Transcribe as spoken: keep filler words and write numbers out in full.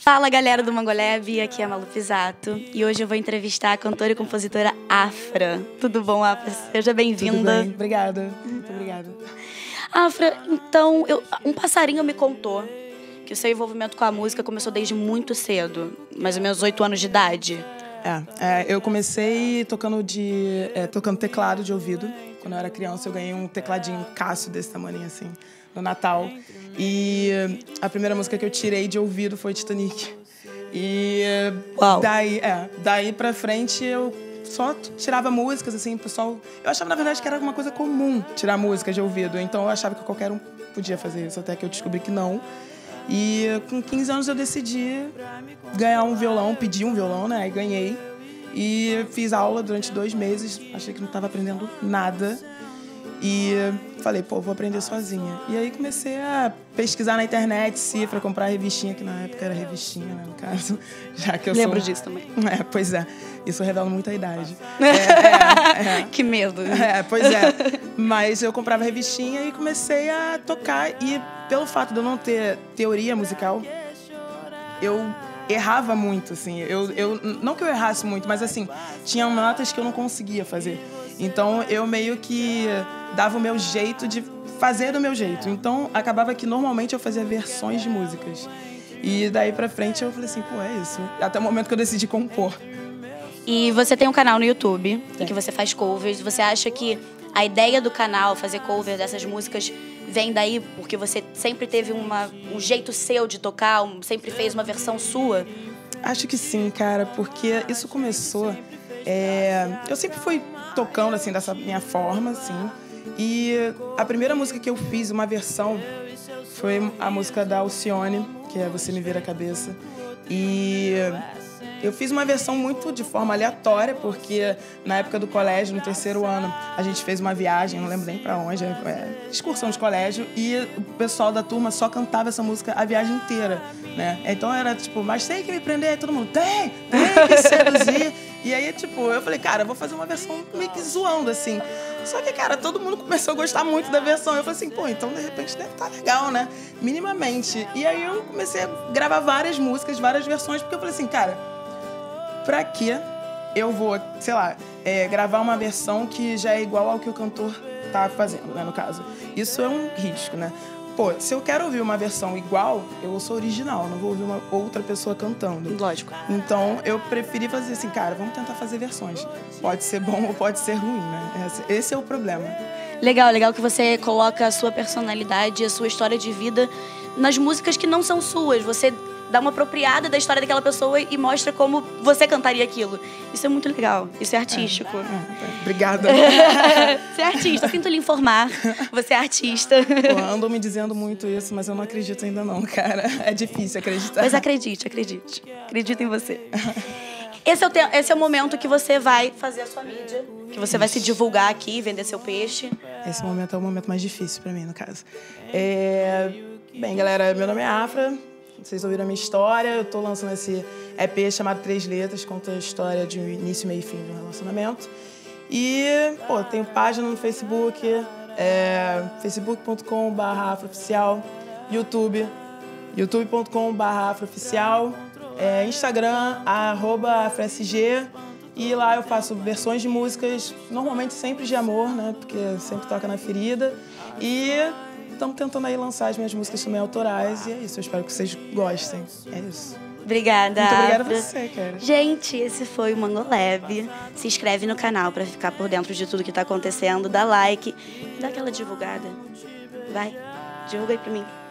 Fala galera do MangoLab, aqui é a Malu Pizzatto e hoje eu vou entrevistar a cantora e compositora Afra. Tudo bom, Afra? Seja bem-vinda. Tudo bem, obrigada. Muito obrigada. Afra, então, eu, um passarinho me contou que o seu envolvimento com a música começou desde muito cedo, mais ou menos oito anos de idade. É, é eu comecei tocando, de, é, tocando teclado de ouvido. Quando eu era criança, eu ganhei um tecladinho Casio desse tamanho assim, no Natal. E a primeira música que eu tirei de ouvido foi Titanic. E Uau. daí, é, daí pra frente eu só tirava músicas, assim, o pessoal... Eu achava, na verdade, que era uma coisa comum tirar músicas de ouvido. Então eu achava que qualquer um podia fazer isso, até que eu descobri que não. E com quinze anos eu decidi ganhar um violão, pedir um violão, né? Aí ganhei. E fiz aula durante dois meses, achei que não estava aprendendo nada. E falei, pô, vou aprender sozinha. E aí comecei a pesquisar na internet, Cifra, comprar revistinha, que na época era revistinha, né, no caso. Já que eu Lembro sou... disso também. É, pois é. Isso revela muita idade. É, é, é. Que medo. Né? É, pois é. Mas eu comprava revistinha e comecei a tocar. E pelo fato de eu não ter teoria musical, eu... errava muito, assim, eu, eu, não que eu errasse muito, mas assim, tinha notas que eu não conseguia fazer. Então eu meio que dava o meu jeito de fazer do meu jeito. Então acabava que normalmente eu fazia versões de músicas. E daí pra frente eu falei assim, pô, é isso. Até o momento que eu decidi compor. E você tem um canal no YouTube, em que você faz covers. Você acha que a ideia do canal, fazer cover dessas músicas, vem daí porque você sempre teve uma, um jeito seu de tocar, um, sempre fez uma versão sua? Acho que sim, cara, porque isso começou... É, eu sempre fui tocando, assim, dessa minha forma, assim, e a primeira música que eu fiz, uma versão, foi a música da Alcione, que é Você Me Vira a Cabeça, e... eu fiz uma versão muito de forma aleatória, porque na época do colégio, no terceiro ano, a gente fez uma viagem, não lembro nem pra onde, é, excursão de colégio, e o pessoal da turma só cantava essa música a viagem inteira, né? Então era tipo, mas tem que me prender, aí todo mundo, tem, tem que seduzir. E aí, tipo, eu falei, cara, vou fazer uma versão meio que zoando, assim. Só que, cara, todo mundo começou a gostar muito da versão. Eu falei assim, pô, então, de repente, deve estar legal, né? Minimamente. E aí eu comecei a gravar várias músicas, várias versões, porque eu falei assim, cara... pra que eu vou, sei lá, é, gravar uma versão que já é igual ao que o cantor tá fazendo, né, no caso? Isso é um risco, né? Pô, se eu quero ouvir uma versão igual, eu sou original, não vou ouvir uma outra pessoa cantando. Lógico. Então, eu preferi fazer assim, cara, vamos tentar fazer versões. Pode ser bom ou pode ser ruim, né? Esse é o problema. Legal, legal que você coloca a sua personalidade, a sua história de vida nas músicas que não são suas. Você... dá uma apropriada da história daquela pessoa e mostra como você cantaria aquilo. Isso é muito legal, isso é artístico. É, é, é. Obrigada. Você é artista, sinto lhe informar, você é artista. Pô, andam me dizendo muito isso, mas eu não acredito ainda não, cara. É difícil acreditar. Mas acredite, acredite. Acredito em você. Esse é o, te... Esse é o momento que você vai fazer a sua mídia, que você vai se divulgar aqui, vender seu peixe. Esse momento é o momento mais difícil pra mim, no caso. É... Bem, galera, meu nome é Afra. Vocês ouviram a minha história, eu tô lançando esse E P chamado Três Letras, conta a história de início, meio e fim de um relacionamento. E, pô, tenho página no Facebook, é, facebook ponto com ponto br afrooficial, YouTube, youtube ponto com ponto br afrooficial, é, Instagram, arroba afrasg, e lá eu faço versões de músicas, normalmente sempre de amor, né, porque sempre toca na ferida, e... estamos tentando aí lançar as minhas músicas também autorais. E é isso, eu espero que vocês gostem. É isso. Obrigada, Muito obrigada Afra. a você, cara. Gente, esse foi o MangoLab. Se inscreve no canal pra ficar por dentro de tudo que tá acontecendo. Dá like, dá aquela divulgada. Vai, divulga aí pra mim.